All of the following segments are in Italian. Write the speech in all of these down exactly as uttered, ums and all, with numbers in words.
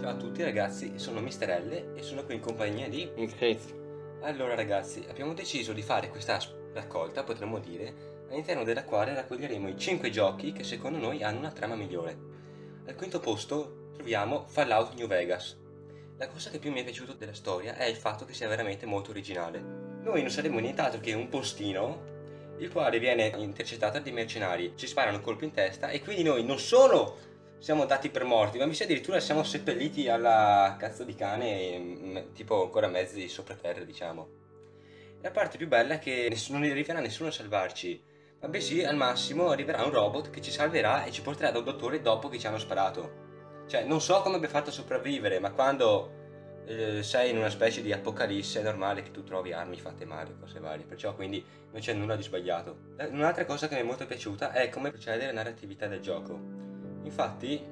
Ciao a tutti ragazzi, sono Mister L e sono qui in compagnia di Nicrizz. Allora ragazzi, abbiamo deciso di fare questa raccolta, potremmo dire, all'interno della quale raccoglieremo i cinque giochi che secondo noi hanno una trama migliore. Al quinto posto troviamo Fallout New Vegas. La cosa che più mi è piaciuta della storia è il fatto che sia veramente molto originale. Noi non saremo nient'altro che un postino, il quale viene intercettato dai mercenari, ci sparano un colpo in testa e quindi noi non solo siamo dati per morti, ma mi sa addirittura siamo seppelliti alla cazzo di cane, tipo ancora mezzi sopra terra, diciamo. La parte più bella è che non arriverà nessuno a salvarci, ma bensì al massimo arriverà un robot che ci salverà e ci porterà da un dottore dopo che ci hanno sparato. Cioè, non so come abbia fatto a sopravvivere, ma quando eh, sei in una specie di apocalisse è normale che tu trovi armi fatte male, cose varie, perciò quindi non c'è nulla di sbagliato. Un'altra cosa che mi è molto piaciuta è come procede la narratività del gioco. Infatti,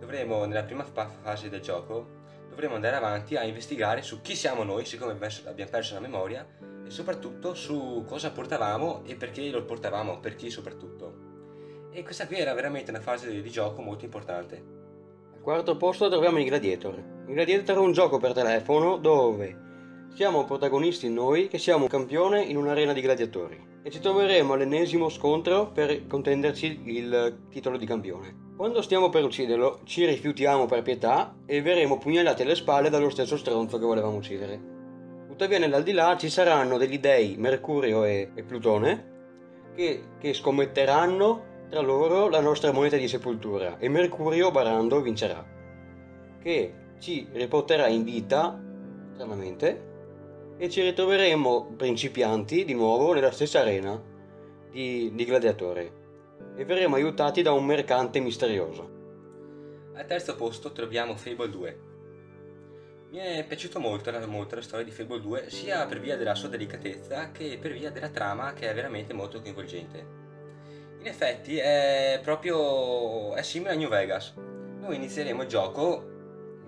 dovremo, nella prima fase del gioco, dovremo andare avanti a investigare su chi siamo noi, siccome abbiamo perso la memoria, e soprattutto su cosa portavamo e perché lo portavamo, per chi soprattutto. E questa qui era veramente una fase di gioco molto importante. Al quarto posto troviamo il Gladiator. Il Gladiator è un gioco per telefono dove siamo protagonisti noi che siamo un campione in un'arena di gladiatori e ci troveremo all'ennesimo scontro per contenderci il titolo di campione. Quando stiamo per ucciderlo ci rifiutiamo per pietà e verremo pugnalati alle spalle dallo stesso stronzo che volevamo uccidere. Tuttavia nell'aldilà ci saranno degli dei Mercurio e, e Plutone che, che scommetteranno tra loro la nostra moneta di sepoltura e Mercurio barando vincerà, che ci riporterà in vita stranamente e ci ritroveremo principianti di nuovo nella stessa arena di, di gladiatore e verremo aiutati da un mercante misterioso. Al terzo posto troviamo Fable due. Mi è piaciuto molto, molto la storia di Fable due, sia per via della sua delicatezza che per via della trama che è veramente molto coinvolgente. In effetti è proprio è simile a New Vegas. Noi inizieremo il gioco,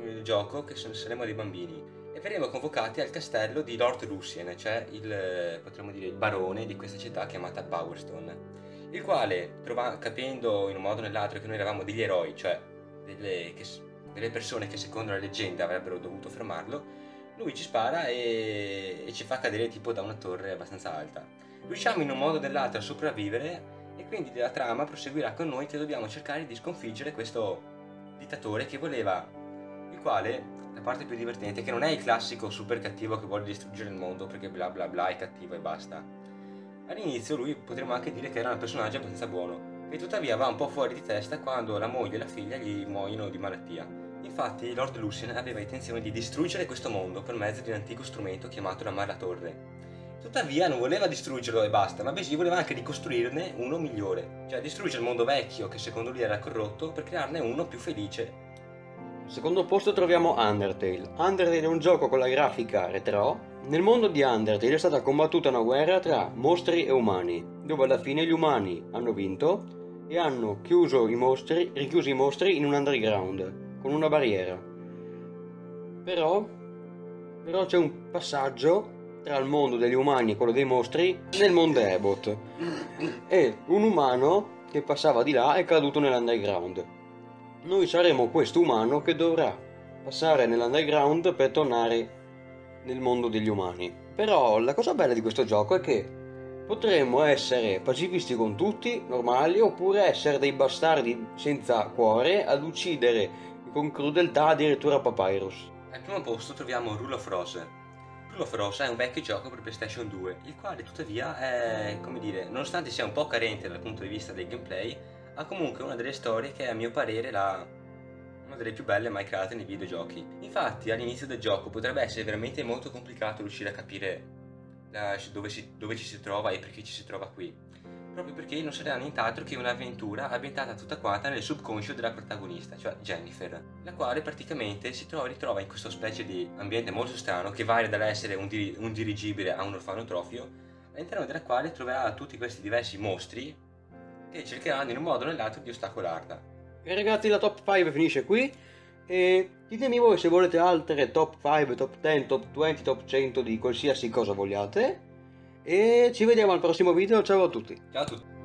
il gioco che saremo dei bambini e verremo convocati al castello di Lord Lucien, cioè il, potremmo dire, il barone di questa città chiamata Powerstone, il quale, trova, capendo in un modo o nell'altro che noi eravamo degli eroi, cioè delle, che, delle persone che secondo la leggenda avrebbero dovuto fermarlo, lui ci spara e, e ci fa cadere tipo da una torre abbastanza alta. Riusciamo in un modo o nell'altro a sopravvivere e quindi la trama proseguirà con noi che dobbiamo cercare di sconfiggere questo dittatore che voleva, il quale... La parte più divertente è che non è il classico super cattivo che vuole distruggere il mondo perché bla bla bla è cattivo e basta. All'inizio lui potremmo anche dire che era un personaggio abbastanza buono, e tuttavia va un po' fuori di testa quando la moglie e la figlia gli muoiono di malattia. Infatti Lord Lucien aveva intenzione di distruggere questo mondo per mezzo di un antico strumento chiamato la Maratorre. Tuttavia non voleva distruggerlo e basta, ma bensì voleva anche ricostruirne uno migliore, cioè distruggere il mondo vecchio che secondo lui era corrotto per crearne uno più felice. Al secondo posto troviamo Undertale. Undertale è un gioco con la grafica retro. Nel mondo di Undertale è stata combattuta una guerra tra mostri e umani, dove alla fine gli umani hanno vinto e hanno chiuso i mostri, richiuso i mostri in un underground, con una barriera. Però, però c'è un passaggio tra il mondo degli umani e quello dei mostri nel mondo Ebot. E un umano che passava di là è caduto nell'underground. Noi saremo questo umano che dovrà passare nell'underground per tornare nel mondo degli umani. Però la cosa bella di questo gioco è che potremmo essere pacifisti con tutti, normali, oppure essere dei bastardi senza cuore ad uccidere con crudeltà addirittura Papyrus. Al primo posto troviamo Rule of Rose. Rule of Rose è un vecchio gioco per PlayStation due, il quale tuttavia è, come dire, nonostante sia un po' carente dal punto di vista del gameplay, ha comunque una delle storie che è a mio parere la... una delle più belle mai create nei videogiochi. Infatti all'inizio del gioco potrebbe essere veramente molto complicato riuscire a capire la... dove, si... dove ci si trova e perché ci si trova qui, proprio perché non sarà nient'altro che un'avventura ambientata tutta quanta nel subconscio della protagonista, cioè Jennifer, la quale praticamente si trova, ritrova in questo specie di ambiente molto strano che varia dall'essere un, dir... un dirigibile a un orfanotrofio, all'interno della quale troverà tutti questi diversi mostri che cercheranno in un modo o nell'altro di ostacolarla. E ragazzi, la top cinque finisce qui e ditemi voi se volete altre top cinque, top dieci, top venti, top cento di qualsiasi cosa vogliate e ci vediamo al prossimo video. Ciao a tutti. Ciao a tutti.